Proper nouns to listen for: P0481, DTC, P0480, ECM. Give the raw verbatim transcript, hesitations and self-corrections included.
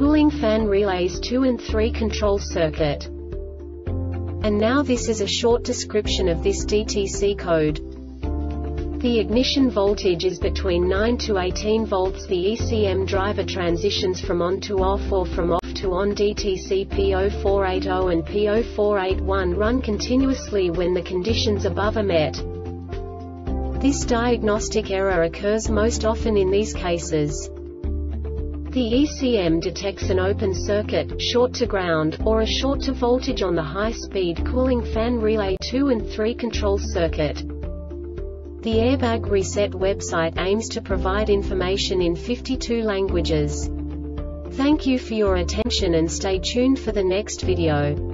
cooling fan relays two and three control circuit. And now this is a short description of this D T C code. The ignition voltage is between nine to eighteen volts. The E C M driver transitions from on to off or from off to on. D T C P zero four eight zero and P zero four eight one run continuously when the conditions above are met. This diagnostic error occurs most often in these cases. The E C M detects an open circuit, short to ground, or a short to voltage on the high-speed cooling fan relay two and three control circuit. The Airbag Reset website aims to provide information in fifty-two languages. Thank you for your attention and stay tuned for the next video.